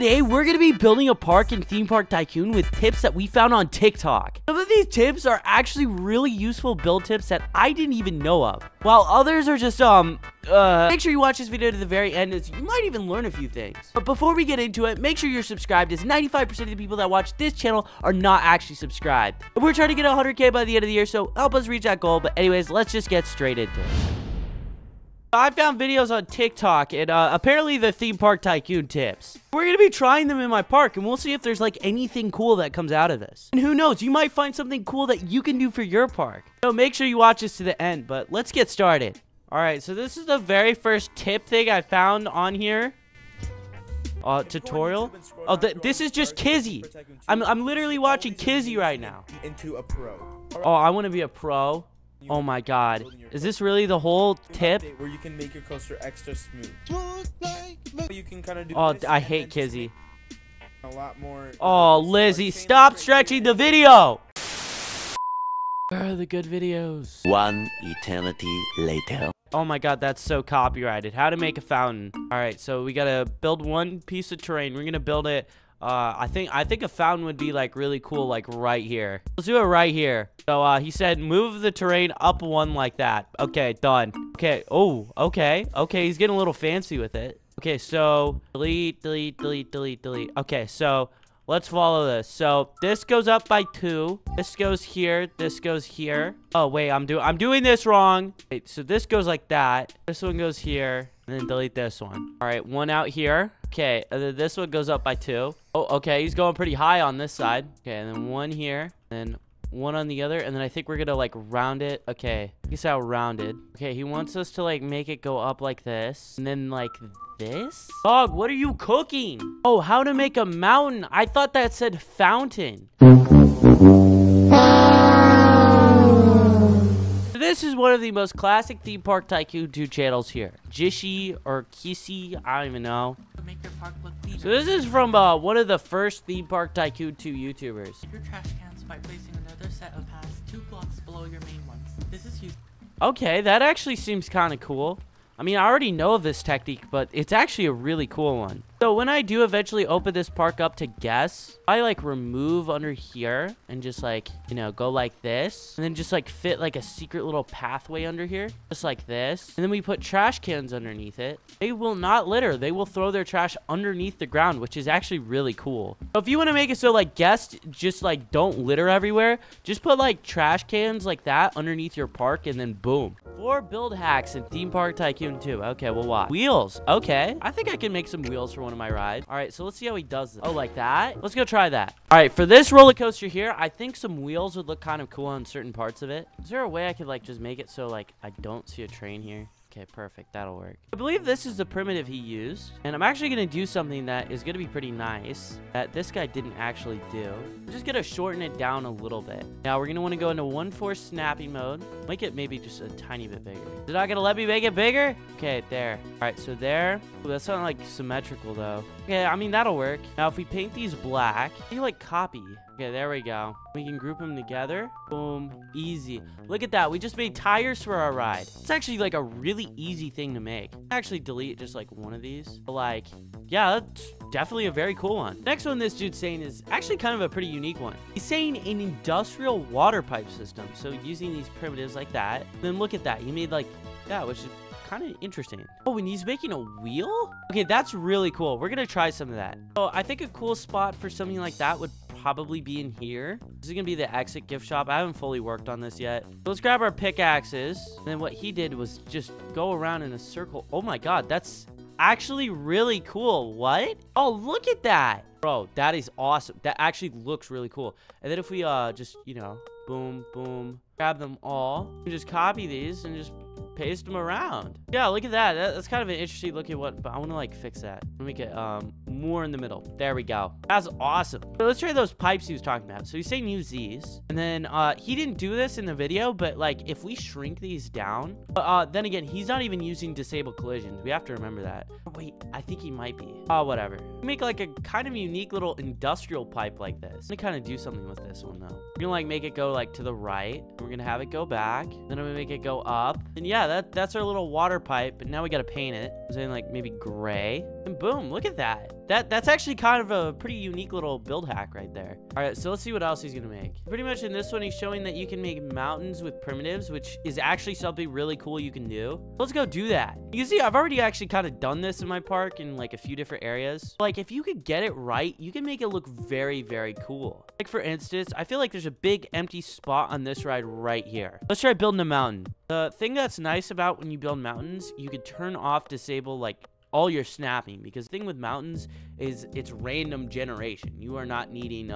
Today, we're going to be building a park in Theme Park Tycoon with tips that we found on TikTok. Some of these tips are actually really useful build tips that I didn't even know of, while others are just, make sure you watch this video to the very end, as you might even learn a few things. But before we get into it, make sure you're subscribed, as 95% of the people that watch this channel are not actually subscribed. And we're trying to get 100K by the end of the year, so help us reach that goal. But anyways, let's just get straight into it. I found videos on TikTok and apparently the Theme Park Tycoon tips. We're going to be trying them in my park, and we'll see if there's like anything cool that comes out of this. And who knows, you might find something cool that you can do for your park. So make sure you watch this to the end, but let's get started. Alright, so this is the very first tip thing I found on here. Tutorial. Oh, this is just Kizzy. I'm literally watching Kizzy right now. Oh, I want to be a pro. Oh my god. Is this really the whole tip? Where you can make your coaster extra smooth. You can kind of do this. I hate Kizzy. A lot more. Oh, Lizzie, stop stretching the video. Where are the good videos? One eternity later. Oh my god, that's so copyrighted. How to make a fountain. Alright, so we gotta build one piece of terrain. We're gonna build it. I think a fountain would be like really cool, like right here. Let's do it right here. So he said move the terrain up one like that. Okay, done. Okay, oh, okay. Okay, he's getting a little fancy with it. Okay, so delete. Okay, so let's follow this. So this goes up by 2. This goes here. This goes here. Oh wait, I'm doing this wrong. Wait, so this goes like that. This one goes here, and then delete this one. All right, one out here. Okay, and then this one goes up by 2. Oh, okay, he's going pretty high on this side. Okay, and then one here, and then one on the other, and then I think we're gonna like round it. Okay, you see how rounded. Okay, he wants us to like make it go up like this, and then like this? Dog, what are you cooking? Oh, how to make a mountain. I thought that said fountain. This is one of the most classic Theme Park Tycoon 2 channels here. Jishi or Kisi, I don't even know. So this is from one of the first Theme Park Tycoon 2 YouTubers. Your trash cans by placing another set of paths 2 blocks below your main ones. This is useful. Okay, that actually seems kind of cool. I mean, I already know of this technique, but it's actually a really cool one. So when I do eventually open this park up to guests, I like remove under here and just like, you know, go like this. And then just like fit like a secret little pathway under here, just like this. And then we put trash cans underneath it. They will not litter. They will throw their trash underneath the ground, which is actually really cool. So if you want to make it so like guests just like don't litter everywhere, just put like trash cans like that underneath your park and then boom. 4 build hacks in Theme Park Tycoon 2. Okay, we'll watch. Wheels. Okay. I think I can make some wheels for one of my rides. All right, so let's see how he does this. Oh, like that? Let's go try that. All right, for this roller coaster here, I think some wheels would look kind of cool on certain parts of it. Is there a way I could, like, just make it so, like, I don't see a train here? Okay, perfect. That'll work. I believe this is the primitive he used, and I'm actually going to do something that is going to be pretty nice that this guy didn't actually do. I'm just going to shorten it down a little bit. Now, we're going to want to go into 1/4 snapping mode. Make it maybe just a tiny bit bigger. Is it not going to let me make it bigger? Okay, there. All right, so there. Ooh, that's not, like, symmetrical, though. Okay, I mean, that'll work. Now, if we paint these black, you, like, copy. Okay, there we go. We can group them together. Boom. Easy. Look at that. We just made tires for our ride. It's actually like a really easy thing to make. Actually delete just like one of these. But like, yeah, that's definitely a very cool one. Next one this dude's saying is actually kind of a pretty unique one. He's saying an industrial water pipe system. So using these primitives like that. Then look at that. He made like that, which is kind of interesting. Oh, and he's making a wheel? Okay, that's really cool. We're going to try some of that. So I think a cool spot for something like that would probably be in here. This is gonna be the exit gift shop. I haven't fully worked on this yet. So let's grab our pickaxes. And then what he did was just go around in a circle. Oh my god, that's actually really cool. What? Oh, look at that. Bro, that is awesome. That actually looks really cool. And then if we just, you know, boom, boom, grab them all, and just copy these and just paste them around. Yeah, look at that. That's kind of an interesting look at what, but I want to like fix that. Let me get more in the middle. There we go. That's awesome. So let's try those pipes he was talking about. So he's saying use these, and then he didn't do this in the video, but like if we shrink these down, but then again, he's not even using disable collisions. We have to remember that. Wait, I think he might be. Oh, whatever. Make like a kind of unique little industrial pipe like this. I'm gonna kind of do something with this one though. We're gonna like make it go like to the right. We're gonna have it go back. Then I'm gonna make it go up. And yeah, that's our little water pipe, but now we gotta paint it. I'm saying like maybe gray. And boom, look at that. That's actually kind of a pretty unique little build hack right there. All right, so let's see what else he's gonna make. Pretty much in this one, he's showing that you can make mountains with primitives, which is actually something really cool you can do. Let's go do that. You see, I've already actually kind of done this in my park in like a few different areas. Like if you could get it right, you can make it look very, very cool. Like for instance, I feel like there's a big empty spot on this ride right here. Let's try building a mountain. The thing that's nice about when you build mountains, you could turn off, disable like all your snapping, because the thing with mountains is it's random generation. You are not needing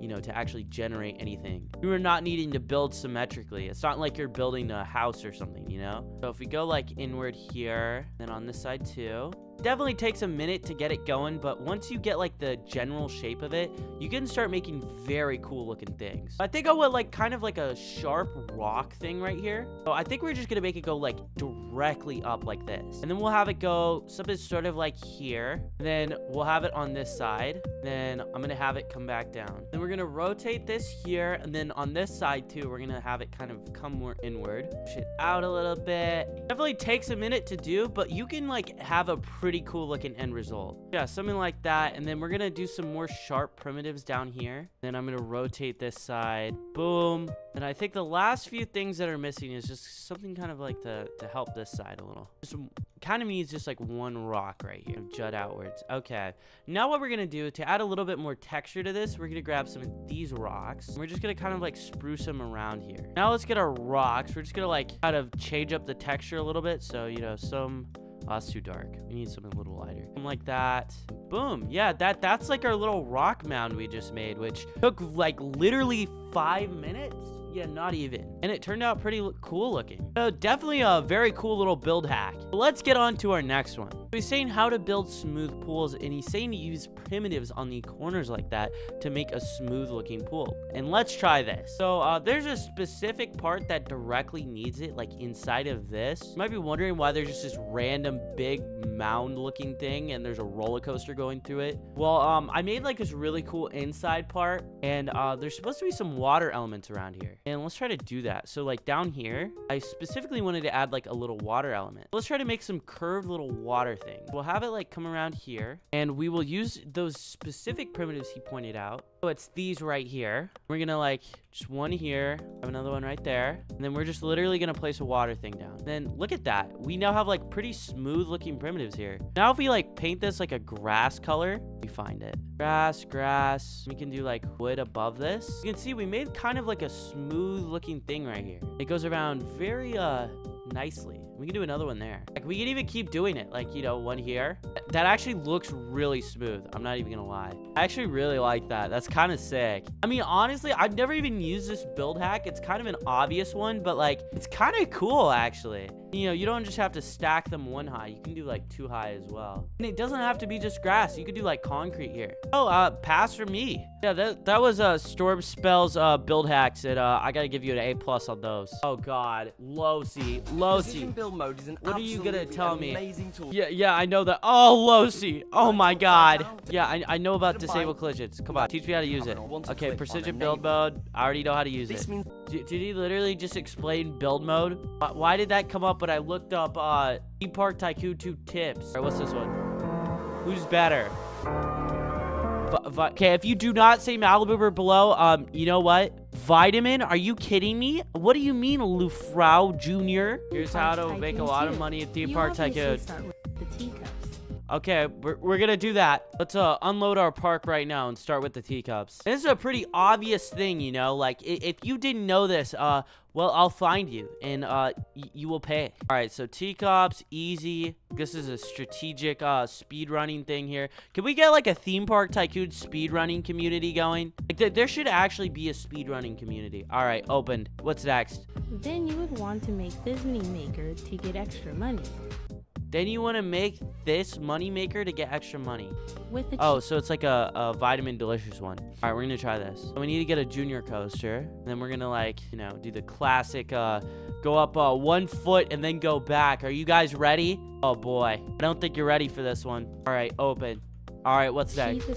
you know, to actually generate anything. You are not needing to build symmetrically. It's not like you're building a house or something, you know? So if we go like inward here, then on this side too, definitely takes a minute to get it going, but once you get like the general shape of it, you can start making very cool looking things. I think I would like kind of like a sharp rock thing right here. So I think we're just gonna make it go like directly up like this, and then we'll have it go something sort of like here, and then we'll have it on this side, then I'm gonna have it come back down, then we're gonna rotate this here, and then on this side too we're gonna have it kind of come more inward. Push it out a little bit. Definitely takes a minute to do, but you can like have a pretty cool looking end result. Yeah, something like that. And then we're gonna do some more sharp primitives down here, then I'm gonna rotate this side, boom. And I think the last few things that are missing is just something kind of like to help this side a little. Just kind of needs just like one rock right here, jut outwards. Okay, now what we're gonna do to add a little bit more texture to this, we're gonna grab some of these rocks, we're just gonna kind of like spruce them around here. Now let's get our rocks. We're just gonna like kind of change up the texture a little bit, so you know, some that's too dark. We need something a little lighter. Something like that. Boom. Yeah, that's like our little rock mound we just made, which took like literally 5 minutes. Yeah, not even. And it turned out pretty cool looking. So definitely a very cool little build hack. But let's get on to our next one. So he's saying how to build smooth pools, and he's saying to use primitives on the corners like that to make a smooth looking pool. And let's try this. So there's a specific part that directly needs it, like inside of this. You might be wondering why there's just this random big mound looking thing and there's a roller coaster going through it. Well, I made like this really cool inside part, and there's supposed to be some water elements around here. And let's try to do that. So like down here, I specifically wanted to add like a little water element. Let's try to make some curved little water thing. We'll have it like come around here, and we will use those specific primitives he pointed out. So it's these right here. We're gonna like just one here, have another one right there, and then we're just literally gonna place a water thing down. Then look at that, we now have like pretty smooth looking primitives here. Now if we like paint this like a grass color, we find it, grass, we can do like wood above this. You can see we made kind of like a smooth looking thing right here. It goes around very nicely. We can do another one there. Like we can even keep doing it, like, you know, one here. That actually looks really smooth, I'm not even gonna lie. I actually really like that. That's kind of sick. I mean, honestly, I've never even used this build hack. It's kind of an obvious one, but like it's kind of cool actually. You know, you don't just have to stack them one high, you can do like two high as well. And it doesn't have to be just grass, you could do like concrete here. Oh, pass for me. Yeah, that was Stormspel's build hacks, and I gotta give you an A+ on those. Oh god, low C. Build mode is an what are you gonna tell me? Tool. Yeah, I know that. Oh, low C. Oh my god. Yeah, I know about disable collisions. Come on, teach me how to use it. Okay, precision build mode. I already know how to use it. Did he literally just explain build mode? Why did that come up when I looked up Theme Park Tycoon 2 tips? All right, what's this one? Who's better? Okay, if you do not say Malibuber below, you know what? Vitamin? Are you kidding me? What do you mean, Lufrao Jr.? Here's how to make a lot of money at Theme Park Tycoon. Okay, we're gonna do that. Let's unload our park right now and start with the teacups. This is a pretty obvious thing, you know? Like, if you didn't know this, well, I'll find you, and you will pay. All right, so teacups, easy. This is a strategic speedrunning thing here. Can we get like a Theme Park Tycoon speedrunning community going? Like there should actually be a speedrunning community. All right, opened. What's next? Then you would want to make this money maker to get extra money. Then you want to make this moneymaker to get extra money. Oh, so it's like a vitamin delicious one. All right, we're gonna try this. So we need to get a junior coaster. Then we're gonna like, you know, do the classic, go up 1 foot and then go back. Are you guys ready? Oh boy, I don't think you're ready for this one. All right, open. All right, what's next?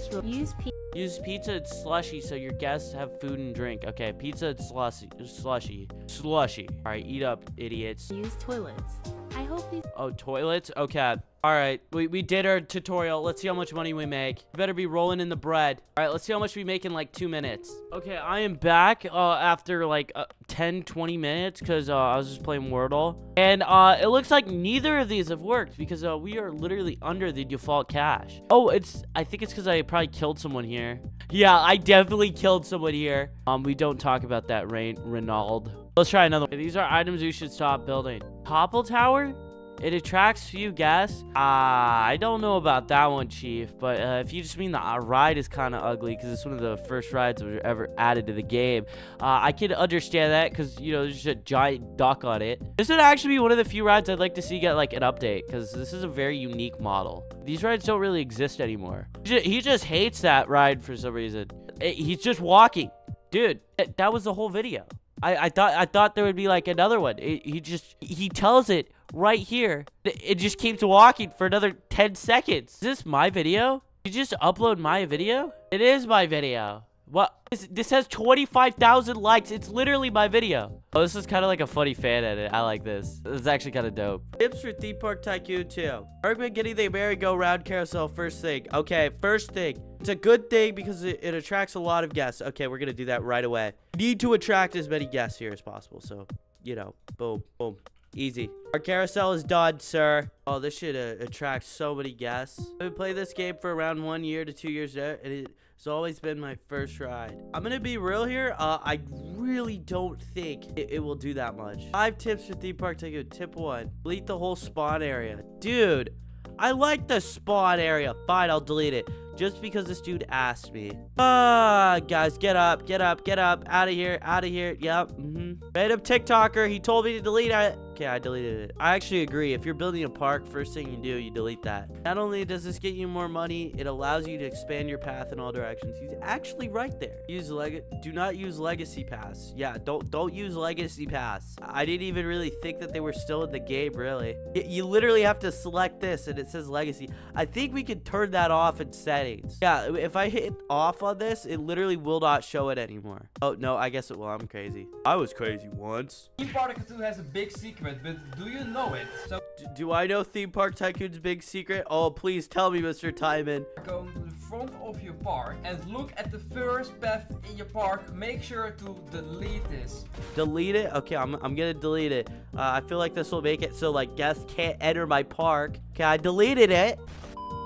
Use pizza and slushy so your guests have food and drink. Okay, pizza and slushy. All right, eat up, idiots. Use toilets. I hope these— oh, toilets? Okay. All right, we did our tutorial. Let's see how much money we make. We better be rolling in the bread. All right, let's see how much we make in like 2 minutes. Okay, I am back after like 10, 20 minutes because I was just playing Wordle. And it looks like neither of these have worked because we are literally under the default cash. Oh, I think it's because I probably killed someone here. Yeah, I definitely killed someone here. We don't talk about that, Reynald. Let's try another one. These are items you should stop building. Topple Tower? It attracts few guests. I don't know about that one, Chief. But if you just mean the ride is kind of ugly because it's one of the first rides that were ever added to the game, I can understand that because, you know, there's just a giant duck on it. This would actually be one of the few rides I'd like to see get, like, an update because this is a very unique model. These rides don't really exist anymore. He just hates that ride for some reason. He's just walking. Dude, that was the whole video. I thought there would be, like, another one. He tells it right here. It just keeps walking for another 10 seconds. Is this my video? Did you just upload my video? It is my video. What? This has 25,000 likes. It's literally my video. Oh, this is kind of like a funny fan edit. I like this. It's actually kind of dope. Tips for Theme Park Tycoon 2. Ergman getting the merry-go-round carousel first thing. Okay, first thing. It's a good thing because it attracts a lot of guests. Okay, we're going to do that right away. Need to attract as many guests here as possible. So, you know, boom, boom. Easy. Our carousel is done, sir. Oh, this should attract so many guests. I've been playing this game for around 1 year to 2 years now, and it's always been my first ride. I'm gonna be real here. I really don't think it will do that much. 5 tips for Theme Park Tycoon. Tip 1, delete the whole spawn area. Dude, I like the spawn area. Fine, I'll delete it. Just because this dude asked me. Guys, get up, get up, get up. Out of here, out of here. Yep. Random TikToker. He told me to delete it. Okay, I deleted it. I actually agree. If you're building a park, first thing you do, you delete that. Not only does this get you more money, it allows you to expand your path in all directions. He's actually right there. Do not use legacy paths. Yeah, don't use legacy paths. I didn't even really think that they were still in the game, really. You literally have to select this, and it says legacy. I think we could turn that off in settings. Yeah, if I hit off on this, it literally will not show it anymore. Oh, no, I guess it will. I'm crazy. I was crazy once. Theme Park Tycoon 2 has a big secret. But do you know it? So do I know Theme Park Tycoon's big secret? Oh, please tell me, Mr. Tyman. Go to the front of your park and look at the first path in your park. Make sure to delete this. Delete it? Okay, I'm gonna delete it. I feel like this will make it so like guests can't enter my park. Okay, I deleted it.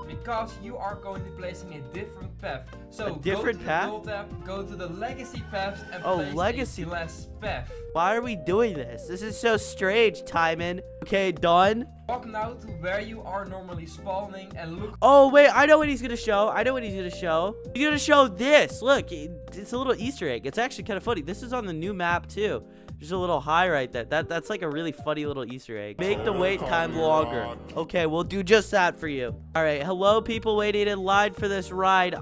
Because you are going to be placing a different path. So go to the tab, go to the legacy paths and place legacy less path. Why are we doing this? This is so strange, Timon. Okay, done. Walk now to where you are normally spawning and look. Oh wait, I know what he's gonna show. I know what he's gonna show. He's gonna show this. Look, it's a little Easter egg. It's actually kind of funny. This is on the new map too. There's a little high right there. That's like a really funny little Easter egg. Make the wait time longer. Okay, we'll do just that for you. All right, hello people waiting in line for this ride.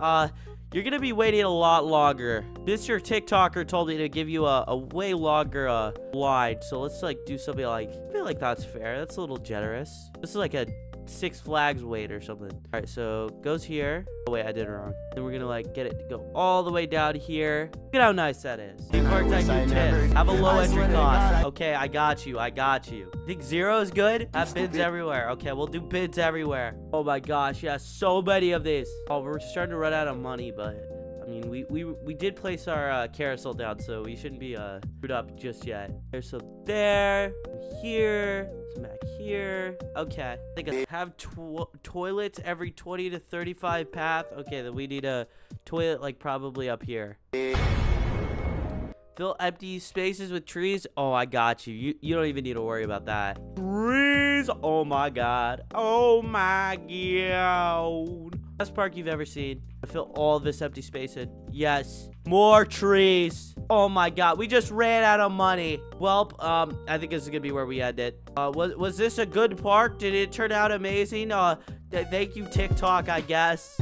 You're gonna be waiting a lot longer. Mr. TikToker told me to give you a way longer line. So let's like do something like, I feel like that's fair. That's a little generous. This is like a Six Flags wait or something. All right, so goes here. Oh wait, I did it wrong. Then we're gonna like get it to go all the way down here. Look at how nice that is. Theme Park Tycoon 10. Have a low entry cost. Okay, I got you. I got you. Think 0 is good? Have bids everywhere. Okay, we'll do bids everywhere. Oh my gosh, yeah, so many of these. Oh, we're starting to run out of money, but I mean, we did place our carousel down, so we shouldn't be screwed up just yet. There's some there, here, some back here. Okay, I think I have toilets every 20 to 35 path. Okay, then we need a toilet like probably up here. Fill empty spaces with trees. Oh, I got you. You don't even need to worry about that. Trees. Oh my god. Oh my god. Best park you've ever seen. I fill all this empty space in. Yes. More trees. Oh my god. We just ran out of money. Well, I think this is gonna be where we end it. Was this a good park? Did it turn out amazing? Thank you, TikTok, I guess.